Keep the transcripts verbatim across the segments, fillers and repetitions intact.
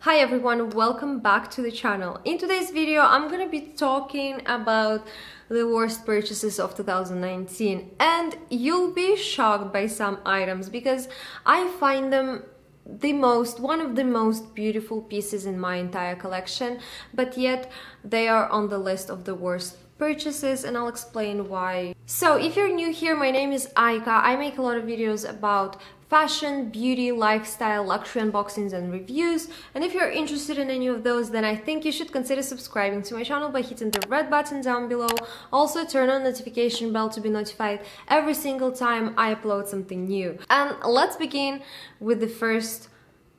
Hi everyone, welcome back to the channel. In today's video I'm gonna be talking about the worst purchases of two thousand nineteen, and you'll be shocked by some items because I find them the most one of the most beautiful pieces in my entire collection, but yet they are on the list of the worst purchases, and I'll explain why. So if you're new here, my name is Aika. I make a lot of videos about fashion, beauty, lifestyle, luxury unboxings and reviews, and if you're interested in any of those, then I think you should consider subscribing to my channel by hitting the red button down below. Also turn on notification bell to be notified every single time I upload something new. And let's begin with the first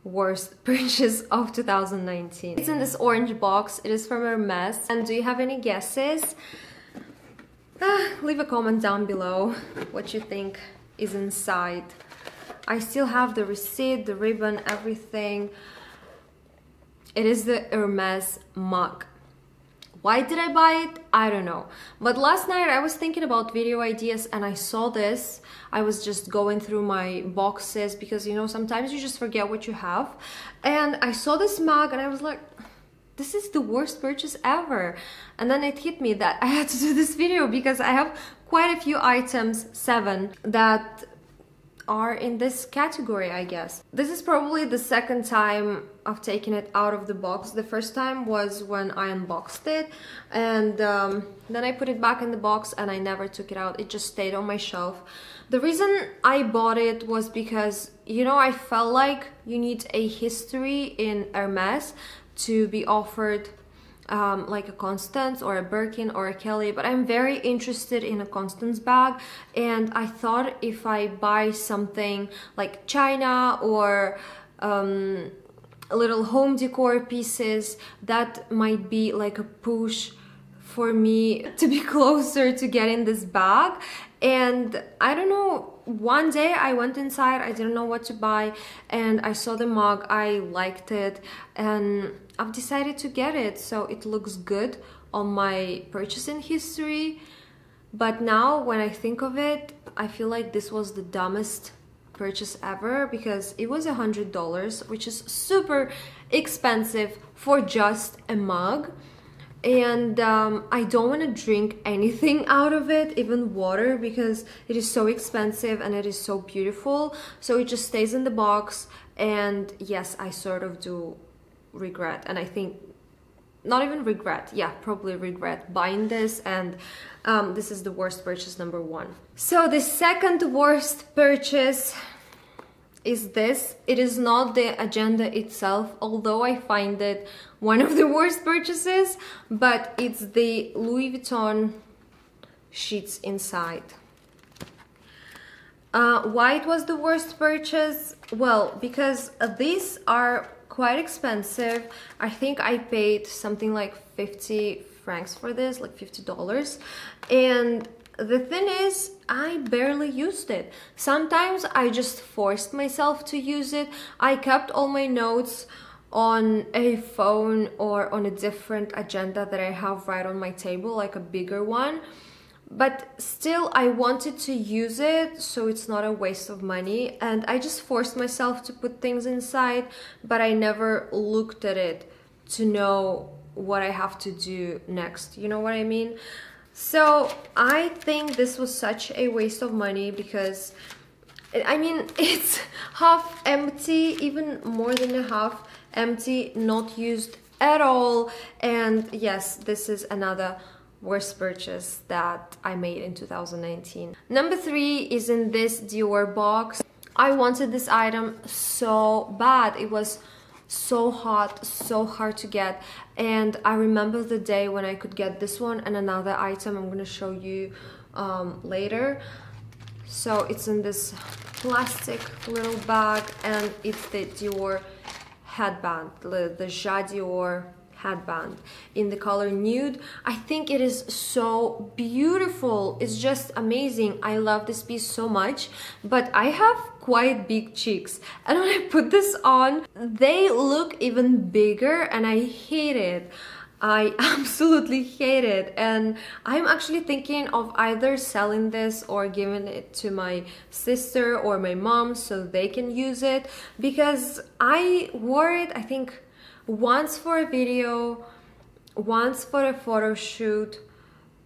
worst purchase of two thousand nineteen. It's in this orange box. It is from Hermès. And do you have any guesses? Ah, leave a comment down below what you think is inside. I still have the receipt, the ribbon, everything. It is the Hermès mug. Why did I buy it? I don't know. But last night I was thinking about video ideas and I saw this. I was just going through my boxes because, you know, sometimes you just forget what you have. And I saw this mug and I was like, this is the worst purchase ever. And then it hit me that I had to do this video because I have quite a few items, seven, that are in this category, I guess. This is probably the second time I've taken it out of the box. The first time was when I unboxed it, and um, then I put it back in the box and I never took it out. It just stayed on my shelf. The reason I bought it was because, you know, I felt like you need a history in Hermès to be offered Um, like a Constance or a Birkin or a Kelly, but I'm very interested in a Constance bag, and I thought if I buy something like China or um, little home decor pieces, that might be like a push for me to be closer to getting this bag. And I don't know, one day I went inside, I didn't know what to buy, and I saw the mug, I liked it, and I've decided to get it. So it looks good on my purchasing history, but now when I think of it, I feel like this was the dumbest purchase ever because it was a hundred dollars, which is super expensive for just a mug. And um, I don't want to drink anything out of it, even water, because it is so expensive and it is so beautiful. So it just stays in the box, and yes, I sort of do regret, and I think not even regret, yeah, probably regret buying this. And um, this is the worst purchase number one. So the second worst purchase is this. It is not the agenda itself, although I find it one of the worst purchases, but it's the Louis Vuitton sheets inside. Uh, why it was the worst purchase? Well, because these are quite expensive. I think I paid something like fifty francs for this, like fifty dollars, and the thing is, I barely used it. Sometimes I just forced myself to use it. I kept all my notes on a phone or on a different agenda that I have right on my table, like a bigger one. But still, I wanted to use it, so it's not a waste of money. And I just forced myself to put things inside, but I never looked at it to know what I have to do next. You know what I mean? So I think this was such a waste of money because, I mean, it's half empty, even more than a half empty, not used at all. And yes, this is another worst purchase that I made in two thousand nineteen. Number three is in this Dior box. I wanted this item so bad. It was so hot, so hard to get, and I remember the day when I could get this one and another item I'm gonna show you um, later. So it's in this plastic little bag, and it's the Dior headband, the, the Jadior headband in the color nude. I think it is so beautiful. It's just amazing. I love this piece so much, but I have quite big cheeks, and when I put this on, they look even bigger, and I hate it. I absolutely hate it, and I'm actually thinking of either selling this or giving it to my sister or my mom so they can use it, because I wore it, I think, once for a video, once for a photo shoot,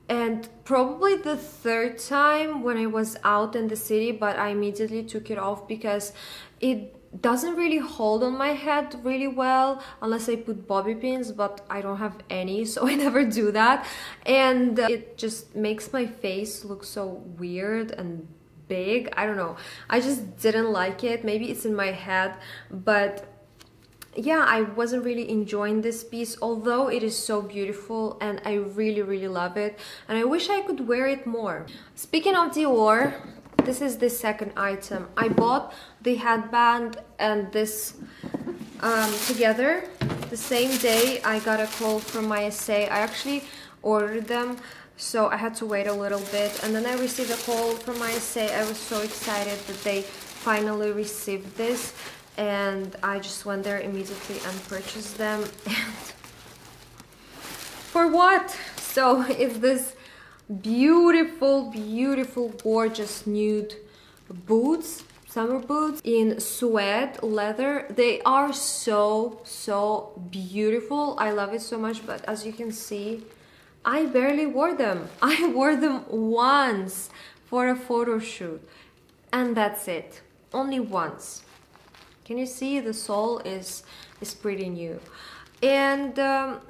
and probably the third time when I was out in the city, but I immediately took it off because it doesn't really hold on my head really well unless I put bobby pins, but I don't have any, so I never do that. And it just makes my face look so weird and big. I don't know, I just didn't like it. Maybe it's in my head, but yeah, I wasn't really enjoying this piece, although it is so beautiful and I really really love it, and I wish I could wear it more. Speaking of Dior, this is the second item. I bought the headband and this um, together the same day. I got a call from my S A. I actually ordered them, so I had to wait a little bit, and then I received a call from my S A. I was so excited that they finally received this, and I just went there immediately and purchased them. And for what? So it's this beautiful, beautiful, gorgeous nude boots, summer boots in suede leather. They are so, so beautiful. I love it so much, but as you can see, I barely wore them. I wore them once for a photo shoot, and that's it, only once. Can you see the sole is is pretty new? And um,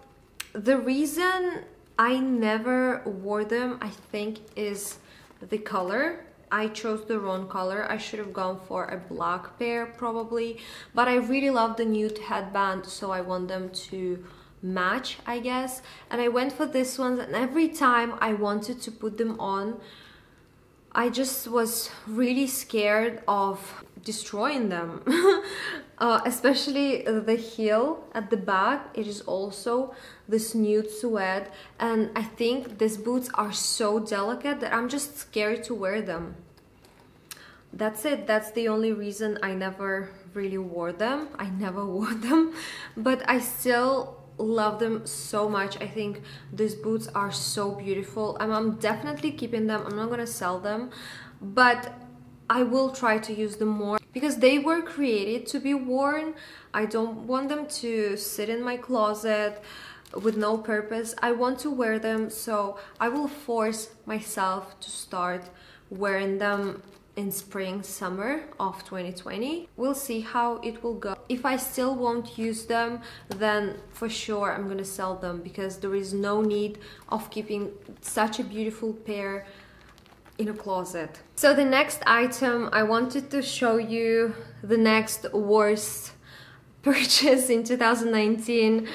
the reason I never wore them, I think, is the color. I chose the wrong color. I should have gone for a black pair probably, but I really love the nude headband, so I want them to match, I guess. And I went for this one, and every time I wanted to put them on, I just was really scared of destroying them. Uh, especially the heel at the back, it is also this nude suede, and I think these boots are so delicate that I'm just scared to wear them. That's it, that's the only reason I never really wore them. I never wore them, but I still love them so much. I think these boots are so beautiful, and I'm definitely keeping them. I'm not gonna sell them, but I will try to use them more because they were created to be worn. I don't want them to sit in my closet with no purpose. I want to wear them, so I will force myself to start wearing them in spring summer of twenty twenty. We'll see how it will go. If I still won't use them, then for sure I'm gonna sell them because there is no need of keeping such a beautiful pair in a closet. So the next item, I wanted to show you the next worst purchase in two thousand nineteen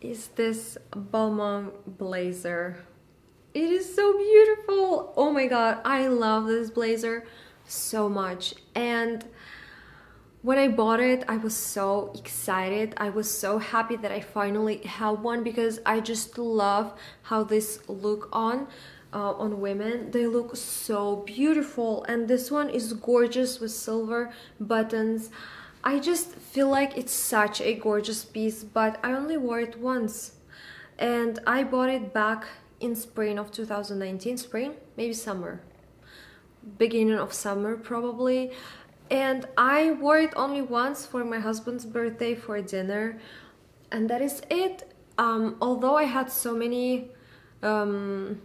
is this Balmain blazer. It is so beautiful. Oh my god, I love this blazer so much. And when I bought it, I was so excited. I was so happy that I finally have one because I just love how this look on uh, on women. They look so beautiful, and this one is gorgeous with silver buttons. I just feel like it's such a gorgeous piece, but I only wore it once, and I bought it back in spring of two thousand nineteen, spring, maybe summer, beginning of summer probably, and I wore it only once for my husband's birthday for dinner, and that is it. Um, although I had so many um,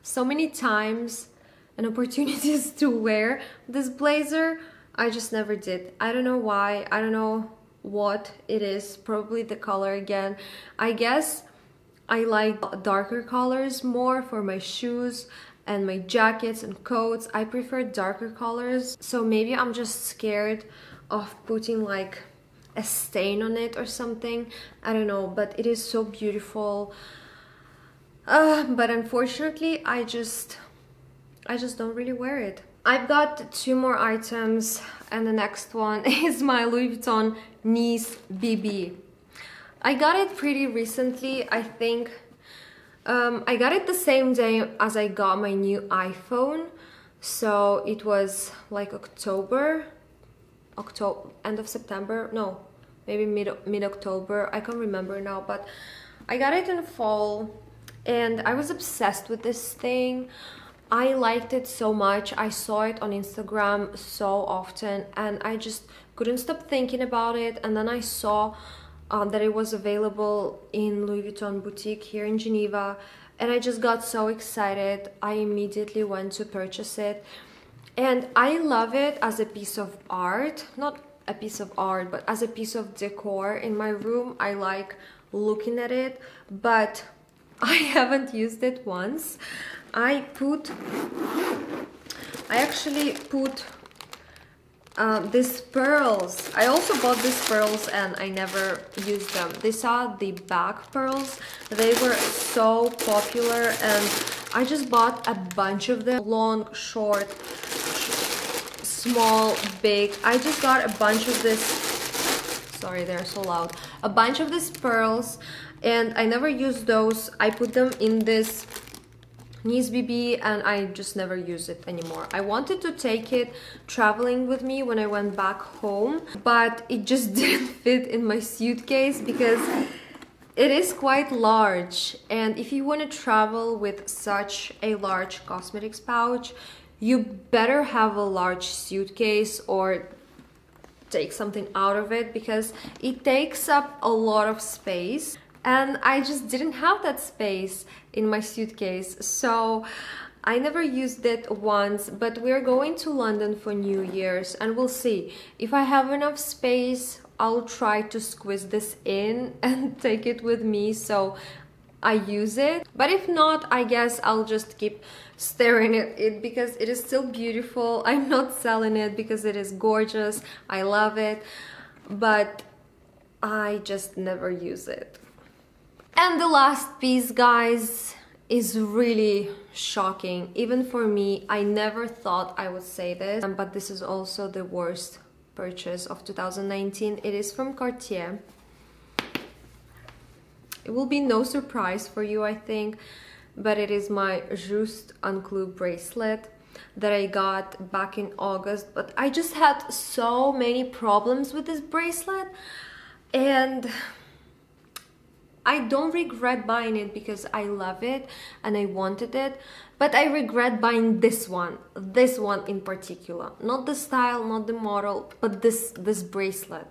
so many times and opportunities to wear this blazer, I just never did. I don't know why, I don't know what it is, probably the color again, I guess. I like darker colors more for my shoes and my jackets and coats. I prefer darker colors, so maybe I'm just scared of putting like a stain on it or something. I don't know, but it is so beautiful. Uh, but unfortunately, I just, I just don't really wear it. I've got two more items, and the next one is my Louis Vuitton Nice B B. I got it pretty recently, I think. um, I got it the same day as I got my new iPhone, so it was like October, October, end of September, no, maybe mid, mid-October, I can't remember now, but I got it in fall, and I was obsessed with this thing. I liked it so much. I saw it on Instagram so often, and I just couldn't stop thinking about it, and then I saw uh, that it was available in Louis Vuitton boutique here in Geneva, and I just got so excited. I immediately went to purchase it, and I love it as a piece of art, not a piece of art, but as a piece of decor in my room. I like looking at it, but I haven't used it once. I put, I actually put uh, these pearls. I also bought these pearls and I never used them. These are the back pearls. They were so popular and I just bought a bunch of them. Long, short, small, big. I just got a bunch of this, sorry, they're so loud. A bunch of these pearls, and I never used those. I put them in this Nice B B and I just never use it anymore. I wanted to take it traveling with me when I went back home, but it just didn't fit in my suitcase because it is quite large, and if you want to travel with such a large cosmetics pouch, you better have a large suitcase or take something out of it because it takes up a lot of space. And I just didn't have that space in my suitcase, so I never used it once. But we're going to London for New Year's and we'll see. If I have enough space, I'll try to squeeze this in and take it with me so I use it. But if not, I guess I'll just keep staring at it because it is still beautiful. I'm not selling it because it is gorgeous. I love it, but I just never use it. And the last piece, guys, is really shocking. Even for me, I never thought I would say this, but this is also the worst purchase of two thousand nineteen. It is from Cartier. It will be no surprise for you, I think, but it is my Juste Unclue bracelet that I got back in August. But I just had so many problems with this bracelet, and I don't regret buying it because I love it and I wanted it, but I regret buying this one, this one in particular. Not the style, not the model, but this, this bracelet.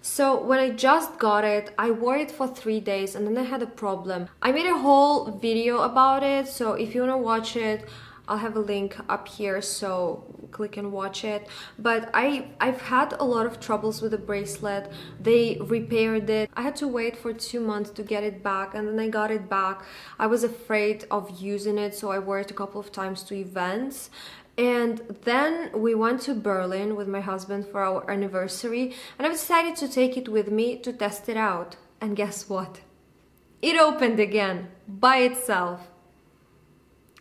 So when I just got it, I wore it for three days and then I had a problem. I made a whole video about it, so if you wanna watch it, I'll have a link up here, so click and watch it. But I, I've had a lot of troubles with the bracelet. They repaired it. I had to wait for two months to get it back, and then I got it back. I was afraid of using it, so I wore it a couple of times to events. And then we went to Berlin with my husband for our anniversary, and I decided to take it with me to test it out. And guess what? It opened again by itself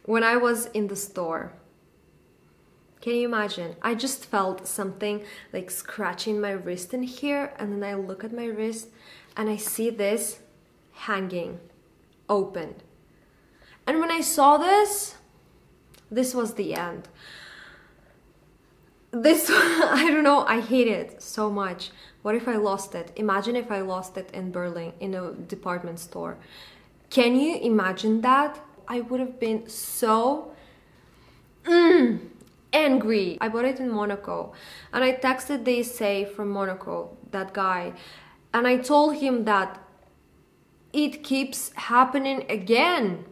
when I was in the store. Can you imagine? I just felt something like scratching my wrist in here, and then I look at my wrist and I see this hanging, opened. And when I saw this, this was the end. This, I don't know, I hate it so much. What if I lost it? Imagine if I lost it in Berlin, in a department store. Can you imagine that? I would have been so mm, angry. I bought it in Monaco, and I texted the S A from Monaco, that guy, and I told him that it keeps happening again.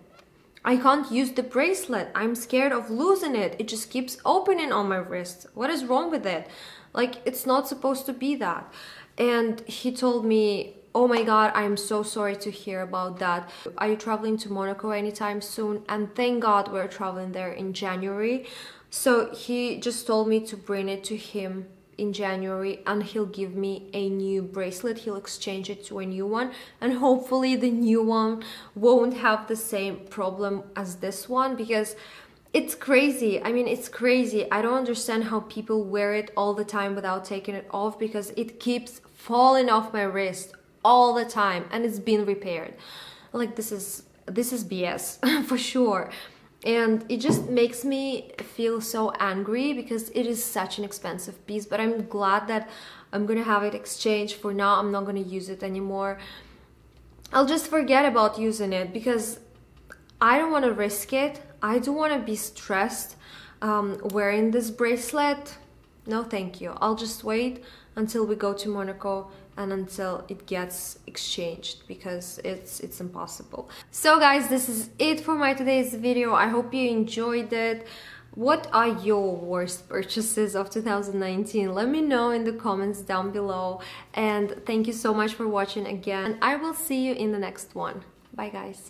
I can't use the bracelet. I'm scared of losing it. It just keeps opening on my wrist. What is wrong with it? Like, it's not supposed to be that. And he told me, "Oh my God, I'm so sorry to hear about that. Are you traveling to Monaco anytime soon?" And thank God we're traveling there in January. So he just told me to bring it to him in January and he'll give me a new bracelet. He'll exchange it to a new one, and hopefully the new one won't have the same problem as this one, because it's crazy. I mean, it's crazy. I don't understand how people wear it all the time without taking it off, because it keeps falling off my wrist all the time, and it's been repaired. Like, this is this is B S for sure. And it just makes me feel so angry because it is such an expensive piece, but I'm glad that I'm gonna have it exchanged. For now, I'm not gonna use it anymore. I'll just forget about using it because I don't want to risk it. I don't want to be stressed um, wearing this bracelet. No, thank you. I'll just wait until we go to Monaco and until it gets exchanged, because it's it's impossible. So guys, this is it for my today's video. I hope you enjoyed it. What are your worst purchases of two thousand nineteen? Let me know in the comments down below, and thank you so much for watching again, and I will see you in the next one. Bye guys.